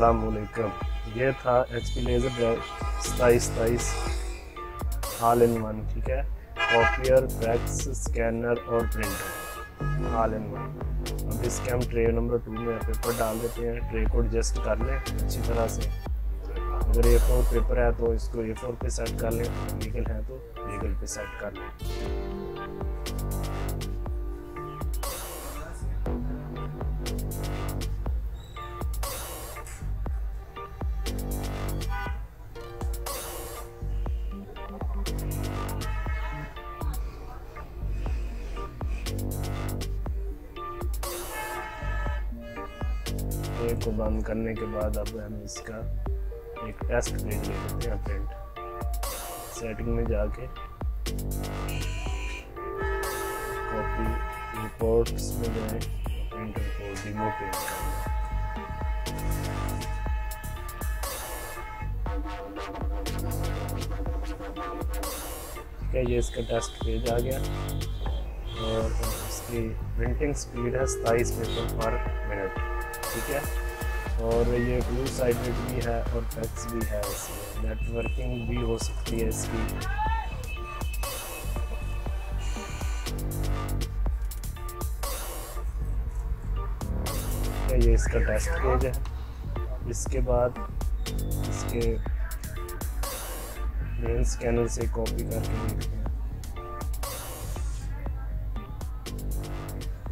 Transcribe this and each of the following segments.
अस्सलामुअलैकुम। ये था HP LaserJet 2727 all in one, ठीक है, कॉपियर, फैक्स, स्कैनर और प्रिंटर ऑल इन वन। अब इसके हम ट्रे नंबर 2 में पेपर डाल देते हैं, ट्रे को एडजस्ट कर लें अच्छी तरह से। अगर A4 पेपर है तो इसको A4 पे सेट कर लें, लीगल है तो लीगल पे सेट कर लें। एक को बंद करने के बाद अब हम इसका एक टेस्ट पेज ले लेते हैं। प्रिंट सेटिंग में जाके कॉपी रिपोर्ट्स में जाए, प्रिंटर को डिमो पेज करना है। ये इसका टेस्ट पेज आ गया और इसकी प्रिंटिंग स्पीड है 27 पेपर पर मिनट, ठीक है, और ये ब्लू साइडेड भी है और फैक्स भी है, इसमें नेटवर्किंग भी हो सकती है इसकी। ये इसका टेस्ट पेज है। इसके बाद इसके मेन स्कैनर से कॉपी करके देखते हैं।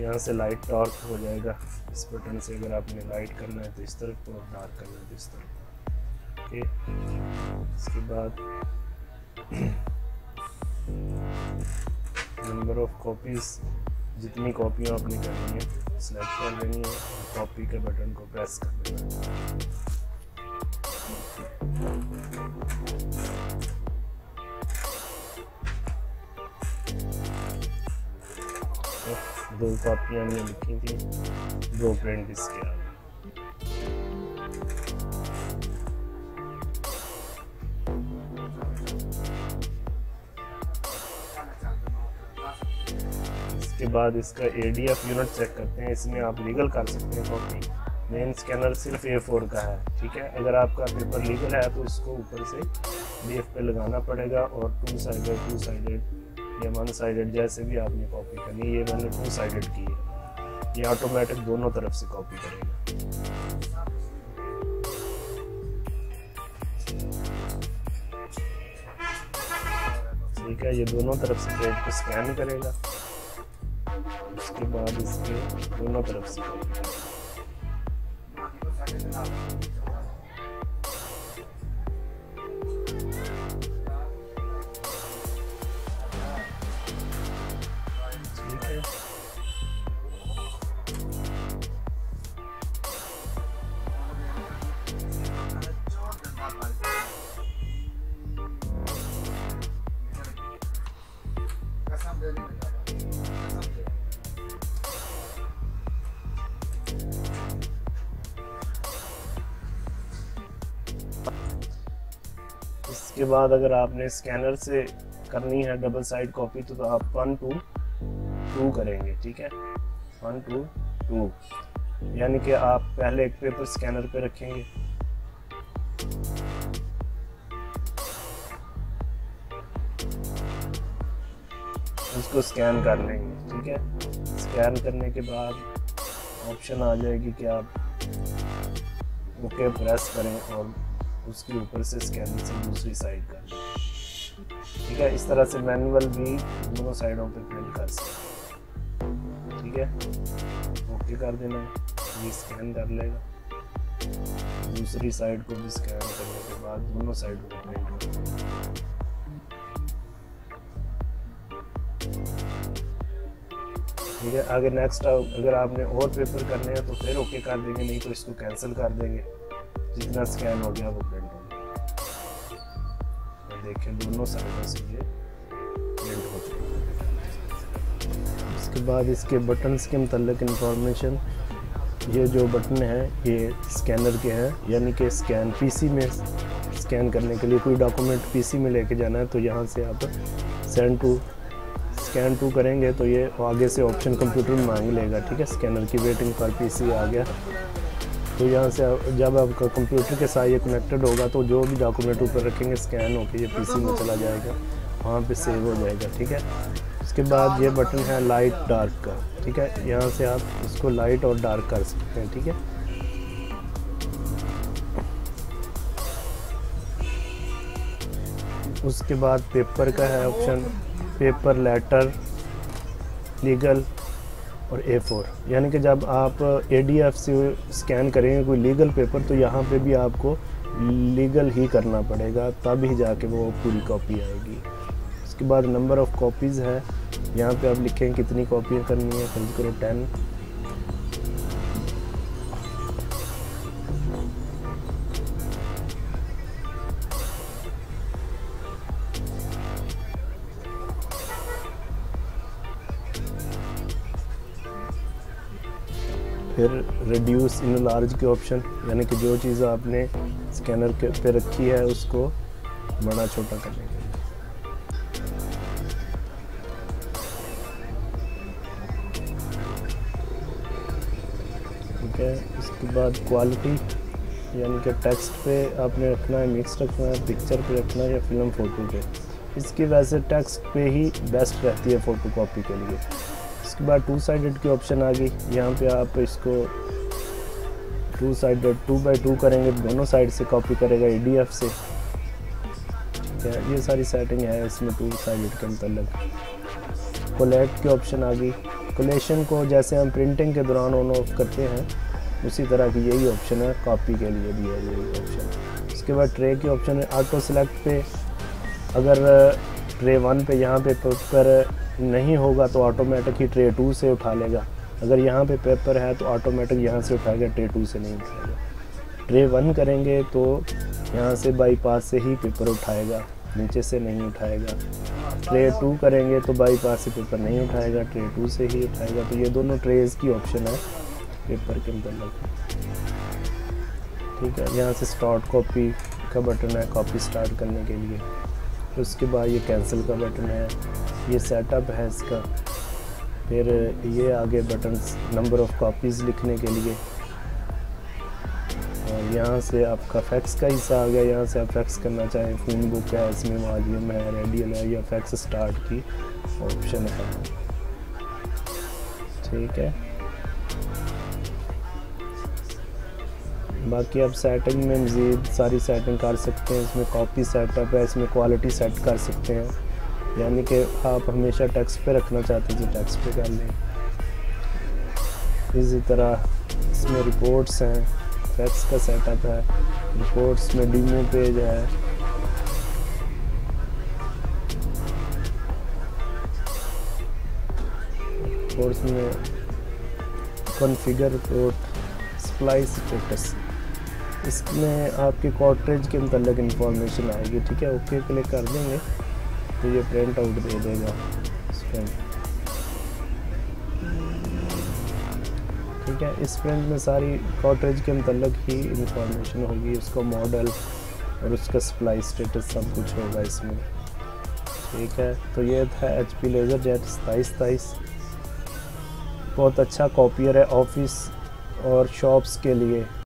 यहाँ से लाइट टॉर्क हो जाएगा इस बटन से, अगर आपने लाइट करना है तो इस तरफ और डार्क करना है तो इस तरफ, ओके। इसके बाद नंबर ऑफ कॉपीज, जितनी कॉपियाँ आपने करनी है सिलेक्ट कर लेनी है, कॉपी के बटन को प्रेस कर देना है। दो कॉपियाँ हमने लिखी थी, 2 प्रिंट इसके आ गए। इसके बाद इसका ADF यूनिट चेक करते हैं। इसमें आप लीगल कर सकते हैं कॉपी। मेन स्कैनर सिर्फ A4 का है, ठीक है, अगर आपका पेपर लीगल है तो इसको ऊपर से ADF पे लगाना पड़ेगा। और टू साइडेड ये वन साइडेड जैसे भी आपने कॉपी करनी है, ये मैंने 2 साइडेड की है, ये ऑटोमेटिक दोनों तरफ से कॉपी करेगा, ठीक है, ये दोनों तरफ से पेज को स्कैन करेगा, उसके बाद इसके दोनों तरफ से कॉपी करेगा। इसके बाद अगर आपने स्कैनर से करनी है डबल साइड कॉपी तो आप 1 2 2 करेंगे, ठीक है, 1 2 2, यानी कि आप पहले एक पेपर स्कैनर पे रखेंगे, उसको स्कैन कर लेंगे, ठीक है। स्कैन करने के बाद ऑप्शन आ जाएगी कि आप ओके प्रेस करें और उसके ऊपर से स्कैन से दूसरी साइड कर लें, ठीक है। इस तरह से मैनुअल भी दोनों साइडों पे प्रिंट कर सकते, ठीक है। ओके कर देना, ये स्कैन कर लेगा, दूसरी साइड को भी स्कैन करने के बाद दोनों साइड को प्रिंट कर। ठीक है, आगे नेक्स्ट अगर आपने और पेपर करने हैं तो फिर ओके कर देंगे, नहीं तो इसको कैंसिल कर देंगे। जितना स्कैन हो गया वो प्रिंट हो गया। देखें दोनों साइडों से ये प्रिंट हो गया। उसके बाद इसके बटन्स के मतलब इंफॉर्मेशन, ये जो बटन है ये स्कैनर के हैं, यानी कि स्कैन PC में स्कैन करने के लिए कोई डॉक्यूमेंट PC में लेके जाना है तो यहाँ से आप सेंड टू स्कैन टू करेंगे तो ये आगे से ऑप्शन कंप्यूटर मांग लेगा, ठीक है। स्कैनर की वेटिंग पर PC आ गया, तो यहाँ से जब आपका कंप्यूटर के साथ ये कनेक्टेड होगा तो जो भी डॉक्यूमेंट ऊपर रखेंगे स्कैन होकर ये पीसी में चला जाएगा, वहाँ पे सेव हो जाएगा। ठीक है, उसके बाद ये बटन है लाइट डार्क का। ठीक है, यहाँ से आप इसको लाइट और डार्क कर सकते हैं। ठीक है, उसके बाद पेपर का है ऑप्शन, पेपर, लेटर, लीगल और A4। यानी कि जब आप ADF से स्कैन करेंगे कोई लीगल पेपर तो यहाँ पे भी आपको लीगल ही करना पड़ेगा, तब ही जाके वो पूरी कॉपी आएगी। उसके बाद नंबर ऑफ़ कॉपीज़ है, यहाँ पे आप लिखें कितनी कॉपियाँ करनी है, फिर करो 10। फिर रिड्यूस इन लार्ज के ऑप्शन, यानी कि जो चीज़ आपने स्कैनर के पे रखी है उसको बड़ा छोटा कर लेंगे। ठीक है, इसके बाद क्वालिटी, यानी कि टेक्स्ट पे आपने रखना है, मिक्स रखना है, पिक्चर पे रखना है या फिल्म फ़ोटो पे। इसकी वैसे टेक्स्ट पे ही बेस्ट रहती है फ़ोटो कॉपी के लिए। इसके बाद टू साइडेड की ऑप्शन आ गई, यहाँ पे आप इसको टू साइडेड 2x2 करेंगे, दोनों साइड से कॉपी करेगा ADF से। ठीक है, ये सारी सेटिंग है इसमें टू साइडेड के मतलब। कोलेक्ट की ऑप्शन आ गई, कोलेशन को जैसे हम प्रिंटिंग के दौरान ऑन ऑफ करते हैं उसी तरह की यही ऑप्शन है, कॉपी के लिए भी है यही ऑप्शन। इसके बाद ट्रे की ऑप्शन है, ऑटो सेलेक्ट पे अगर ट्रे 1 पे यहाँ पे पेपर नहीं होगा तो ऑटोमेटिक ही ट्रे 2 से उठा लेगा, अगर यहाँ पे पेपर है तो ऑटोमेटिक यहाँ से उठाएगा, ट्रे 2 से नहीं उठाएगा। ट्रे 1 करेंगे तो यहाँ से बाईपास से ही पेपर उठाएगा, नीचे से नहीं उठाएगा। ट्रे 2 करेंगे तो बाईपास से पेपर नहीं उठाएगा, ट्रे 2 से ही उठाएगा। तो ये दोनों ट्रेज की ऑप्शन है पेपर के मतलब। ठीक है, यहाँ से स्टार्ट कॉपी का बटन है कॉपी स्टार्ट करने के लिए। उसके बाद ये कैंसिल का बटन है, ये सेटअप है इसका। फिर ये आगे बटन नंबर ऑफ़ कॉपीज़ लिखने के लिए, और यहाँ से आपका फैक्स का हिस्सा आ गया, यहाँ से आप फैक्स करना चाहें, फ़ोन बुक है इसमें, वॉल्यूम है, रेडियल है, या फैक्स स्टार्ट की ऑप्शन है। ठीक है, बाकी आप सेटिंग में मज़ीद सारी सेटिंग कर सकते हैं। इसमें कॉपी सेटअप है, इसमें क्वालिटी सेट कर सकते हैं, यानी कि आप हमेशा टेक्स्ट पे रखना चाहते हैं तो टेक्स्ट पे कर लें। इसी तरह इसमें रिपोर्ट्स हैं, फैक्स का सेटअप है, रिपोर्ट्स में डीमो पेज है। रिपोर्ट्स में कॉन्फ़िगर रिपोर्ट, सप्लाई स्टेटस, इसमें आपके कार्ट्रिज के मतलब इंफॉर्मेशन आएगी। ठीक है, ओके क्लिक कर देंगे तो ये प्रिंट आउट दे देगा। ठीक है, इस प्रिंट में सारी कार्ट्रिज के मतलब ही इंफॉर्मेशन होगी, उसका मॉडल और उसका सप्लाई स्टेटस सब कुछ होगा इसमें। ठीक है, तो ये था HP LaserJet 2727। बहुत अच्छा कॉपियर है ऑफिस और शॉप्स के लिए।